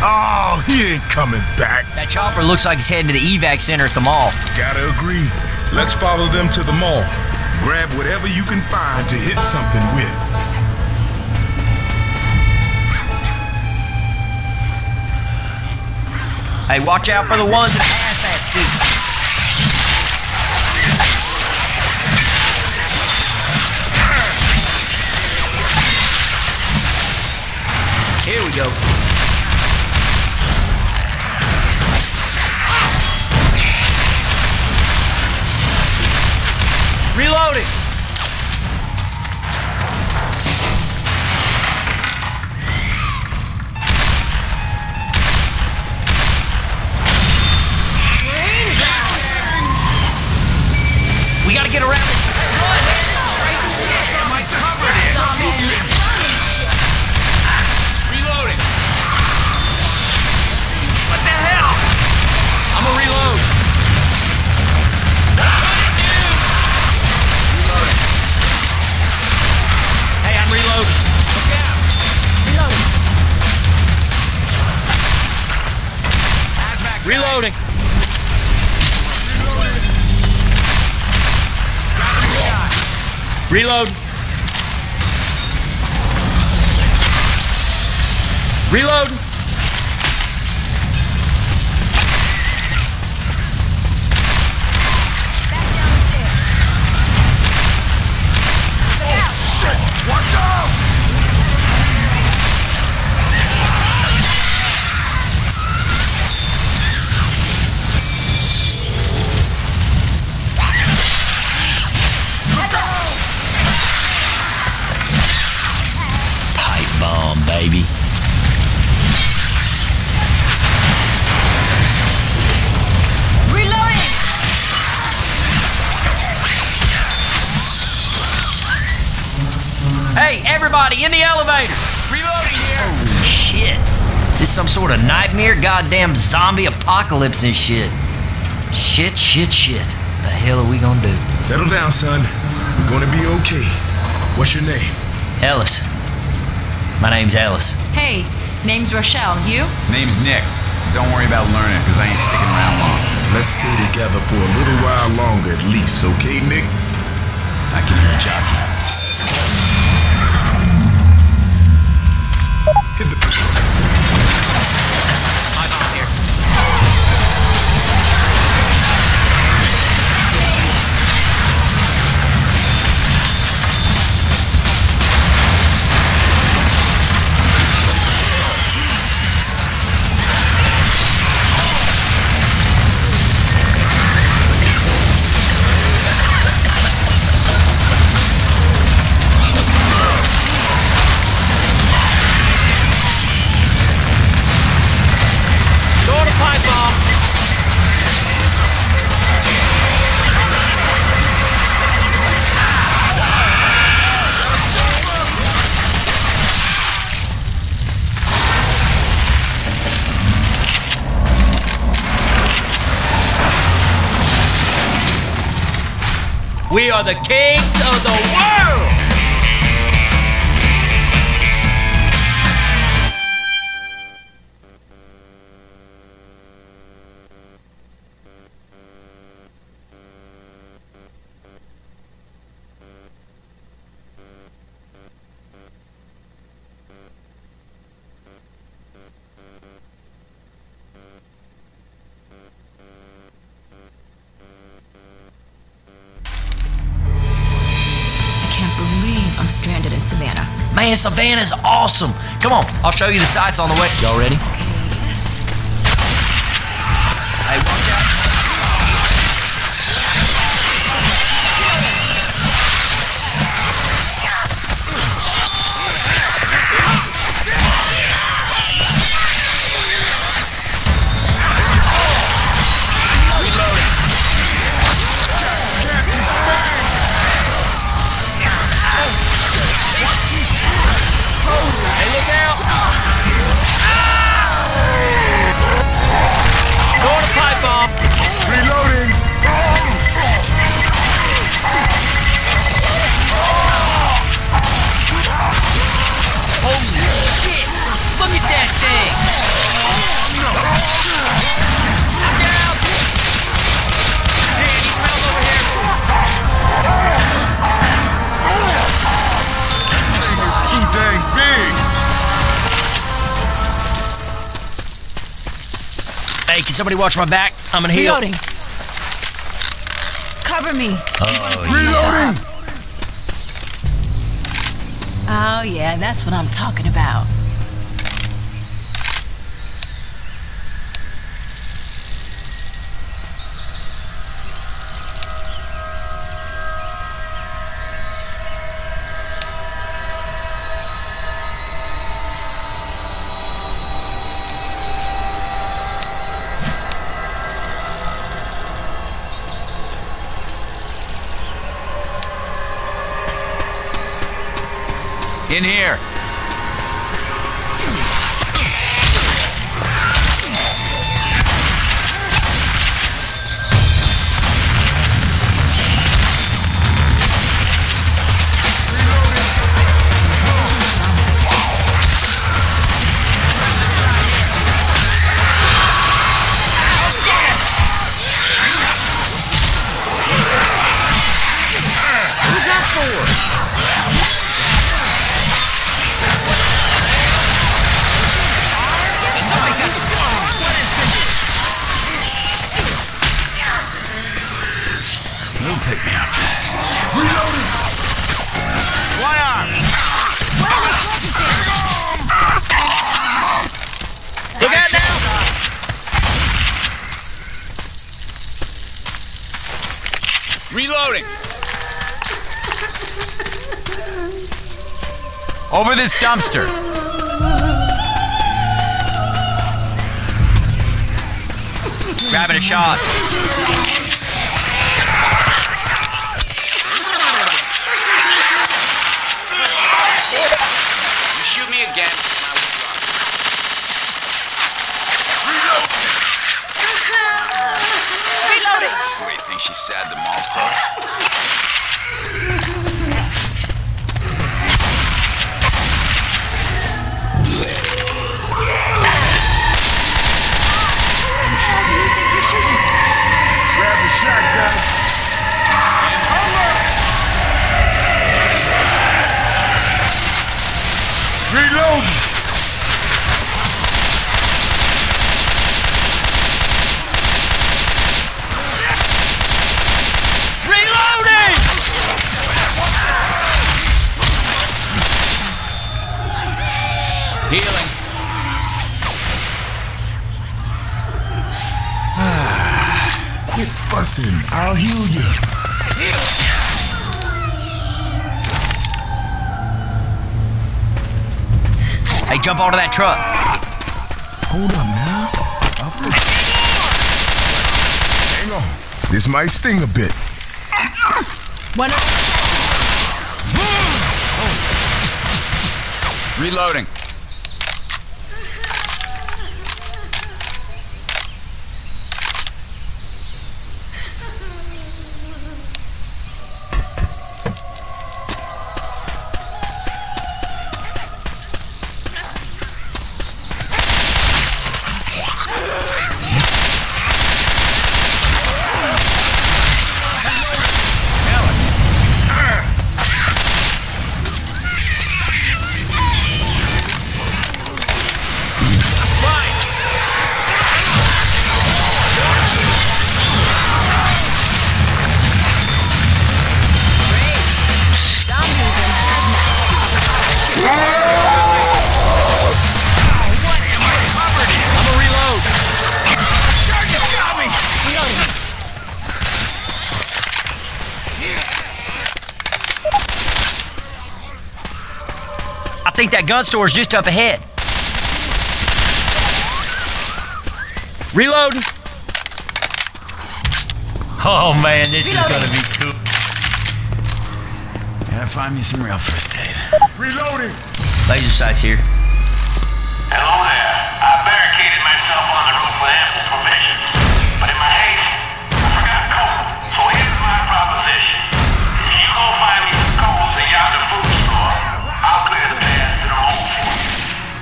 Oh, he ain't coming back. That chopper looks like he's heading to the evac center at the mall. Gotta agree. Let's follow them to the mall. Grab whatever you can find to hit something with. Hey, watch out for the ones that pass that suit. Here we go. Reloading. We gotta get around it. Reloading. Reload. Reload. Back down the stairs. Oh, shit. Watch out. Baby. Reloading. Hey, everybody in the elevator. Reloading here. Holy shit. This is some sort of nightmare, goddamn zombie apocalypse and shit. Shit, shit, shit. The hell are we gonna do? Settle down, son. We're gonna be okay. What's your name? Ellis. My name's Ellis. Hey, name's Rochelle. You? Name's Nick. Don't worry about learning, because I ain't sticking around long. Let's stay together for a little while longer at least, okay, Nick? I can hear a jockey. Hit the... I'm out here. We are the kings of the world! Stranded in Savannah. Man, Savannah's awesome. Come on, I'll show you the sights on the way. Y'all ready? Hey, watch out. Hey, look out! Ah! Can somebody watch my back? I'm gonna heal. Reloading. Cover me. Oh, reloading. Oh yeah, that's what I'm talking about. In here. Reloading. Over this dumpster. Grabbing a shot. You shoot me again, and I will drop. Reloading. What do you think she's sad the mall's closed? Grab the shotgun. Reload! Healing. Quit fussing. I'll heal you. Hey, jump onto that truck. Hold up now. Hang on. This might sting a bit. Oh. Reloading. I think that gun store is just up ahead. Reloading. Oh man, this is gonna be cool. Gotta find me some real first aid. Reloading. Laser sights here. Hello there. I barricaded myself on the roof with ample permission, but in my haste, I forgot coal. So here's my proposition: if you go find me some coals at yonder food store, I'll clear the path to the home for you.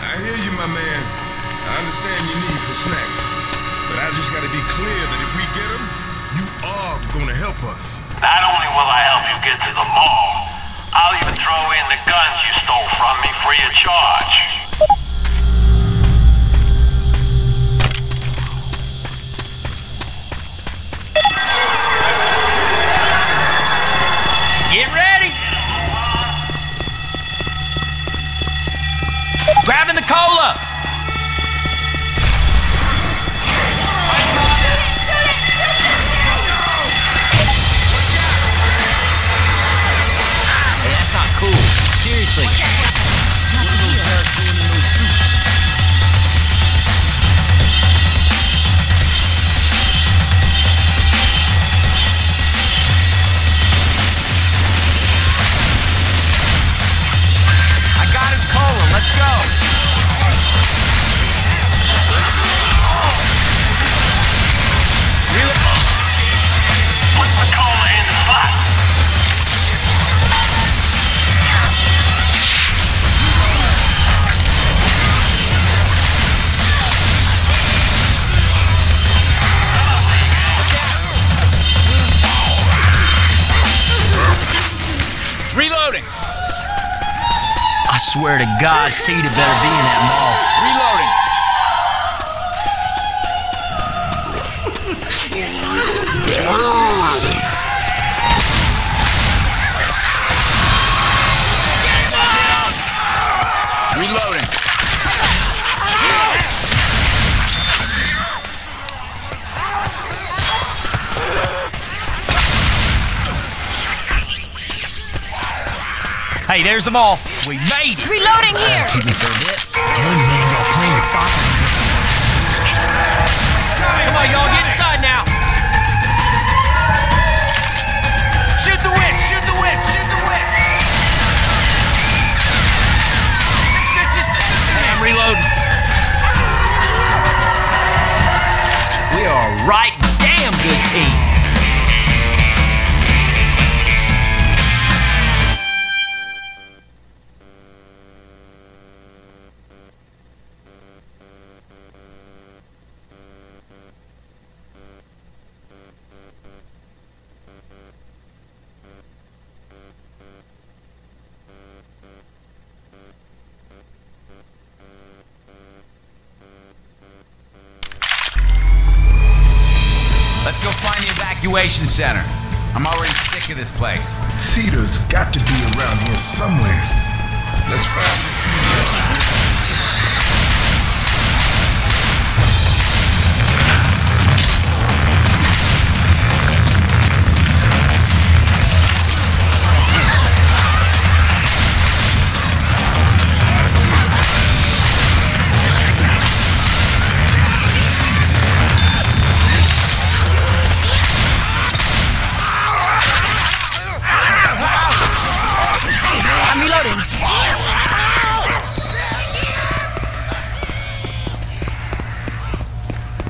I hear you, my man. I understand your need for snacks, but I just gotta be clear that if we get them, you are gonna help us. Not only will I help you get to the mall, I'll even throw in the guns you stole from me free of charge. Grabbing the cola. Hey, that's not cool. Seriously. Look at those characters in those suits. Let's go. Really? Put the cola in the spot. Reloading. I swear to God, Cedar better be in that mall. Reloading. Reloading. Hey, there's the mall. We made it! Reloading here! Keep me for a bit. Young man, y'all playing with fire. Come on, y'all, get inside now! Shoot the whip! Shoot the whip! Shoot the whip! It's just chasing me! I'm reloading. We are a right damn good team. Evacuation center. I'm already sick of this place. Cedar's got to be around here somewhere. Let's find this.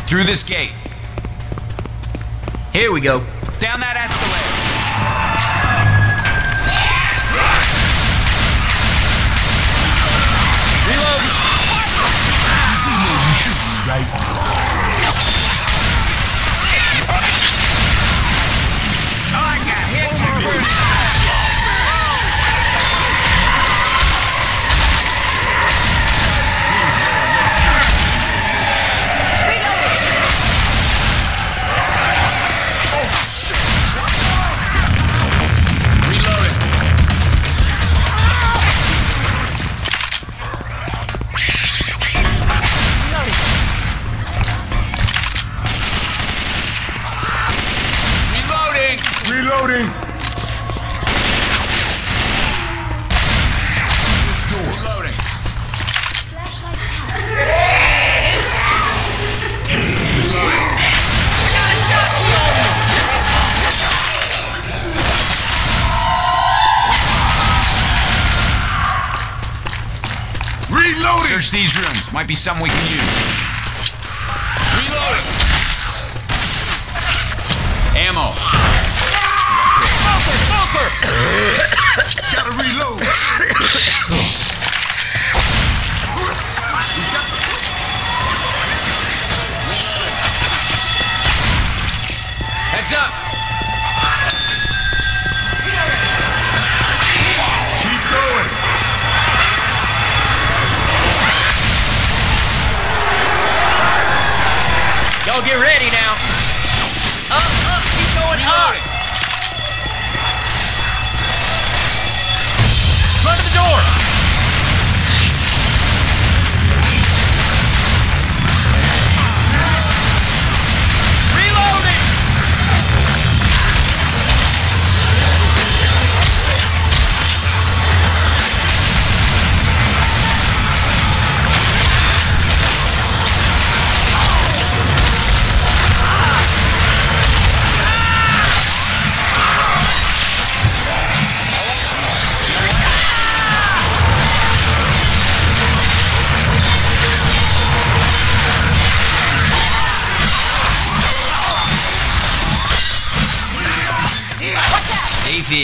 Through this gate. Here we go. Down that escalator. Reload. You should be right. Oh, I got hit. Search these rooms. Might be something we can use. Reloading. Ammo. Bunker, bunker. Gotta reload. Heads up. Keep going. Y'all get ready now. Up, up, keep going up. Run to the door.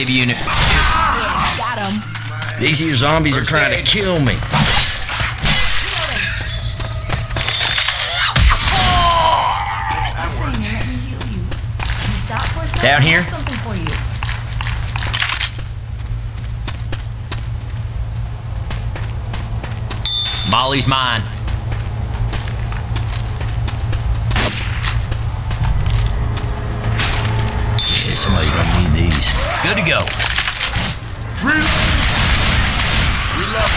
Give unit. Yeah, got him. These here zombies are trying to kill me. Down here. Molly's mine. Yeah, somebody's gonna need these. Good to go. Reload. Reload.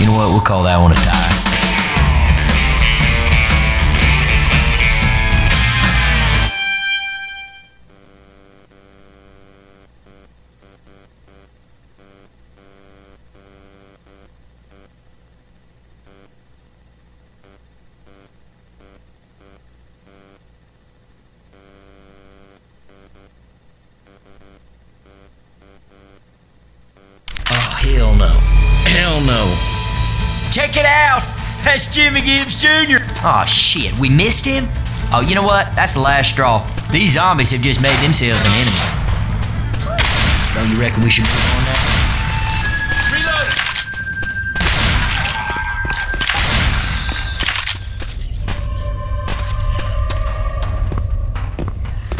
You know what, we'll call that one a tie. Oh, hell no. Hell no. Check it out! That's Jimmy Gibbs Jr. Oh shit, we missed him? Oh, you know what? That's the last straw. These zombies have just made themselves an enemy. Don't you reckon we should move on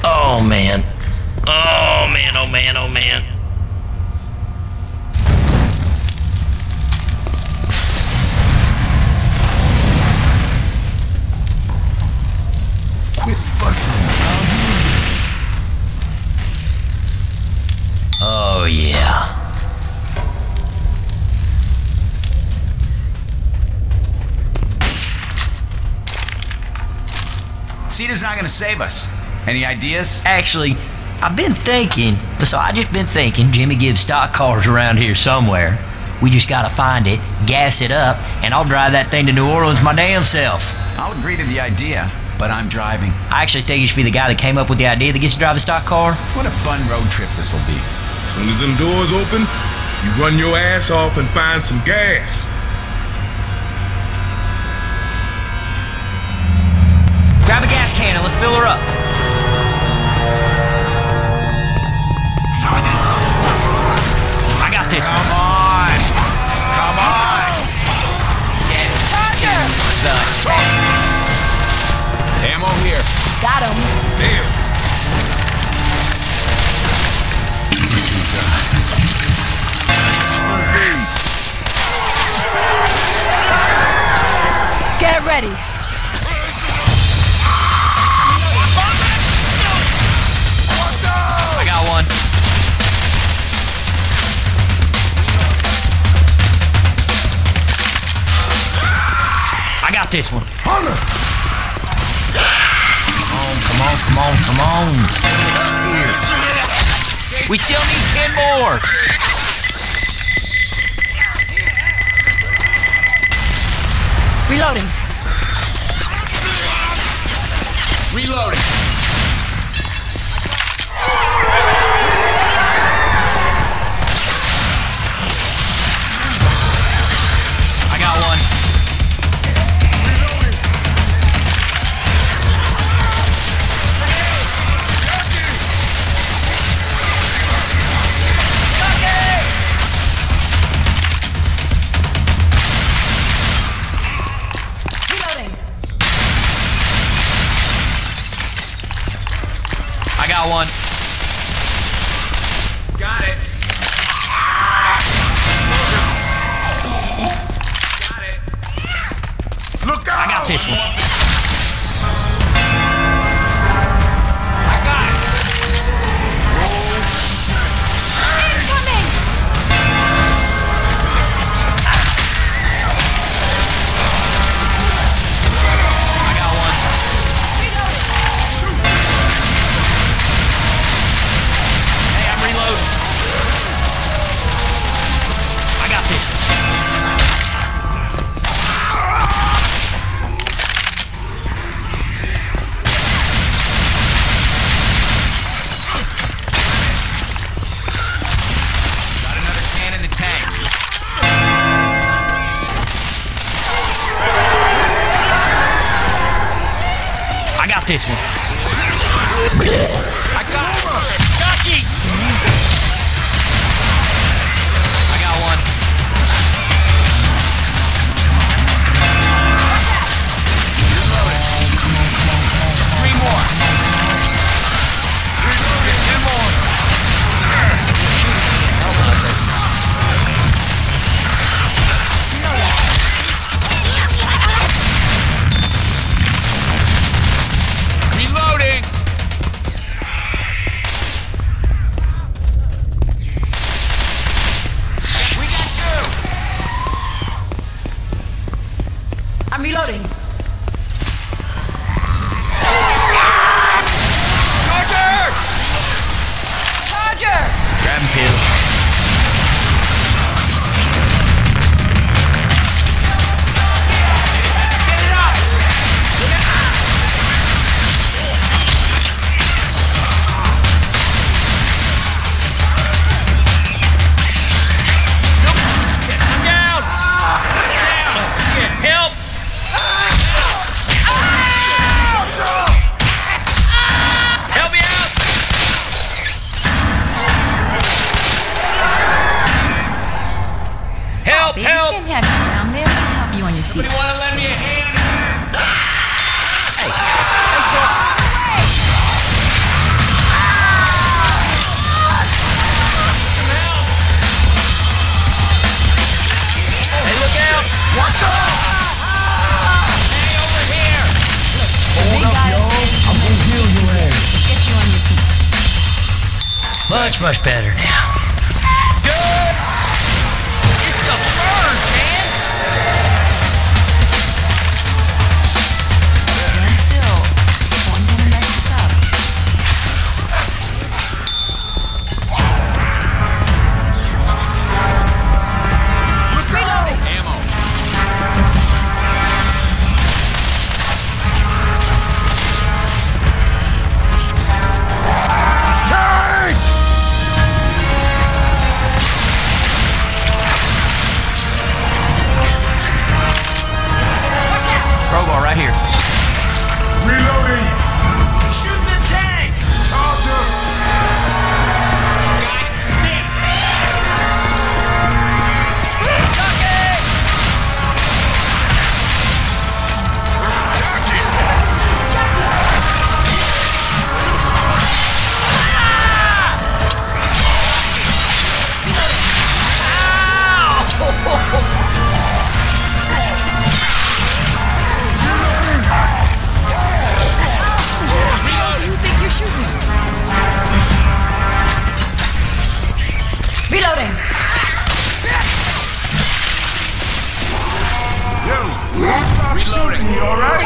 now? Reload! Oh man. Oh man, oh man, oh man. Oh yeah. Cedar's not gonna save us. Any ideas? Actually, I've been thinking. So I just been thinking Jimmy Gibbs stock car's around here somewhere. We just gotta find it, gas it up, and I'll drive that thing to New Orleans my damn self. I'll agree to the idea. But I'm driving. I actually think you should be the guy that came up with the idea that gets to drive the stock car. What a fun road trip this will be. As soon as them doors open, you run your ass off and find some gas. Grab a gas can and let's fill her up. I got this one. Come on. Come on. Get the tank. Ammo here. Got him. Damn. This is, get ready. I got one. I got this one. Hunter. Come on, come on, come on. We still need 10 more. Reloading. Reloading. I got one. Look out! I got this one. I got it. Incoming! I got one. Shoot. Hey, I'm reloading. I got this one. This one. I got it. Ducky. I got one. Just three more. Two more. Reloading. Roger! Roger! Grab and peel. Get it up! Nope. Down! Down! Help! Somebody want to lend me a hand? Hey, thanks a lot. Some help. Hey, look out. Watch out. Hey, over here. Look, hold up, yo. I'm going to heal your ass. Let's get you on your feet. Much, much better now. Good. It's the bird, man. You all right?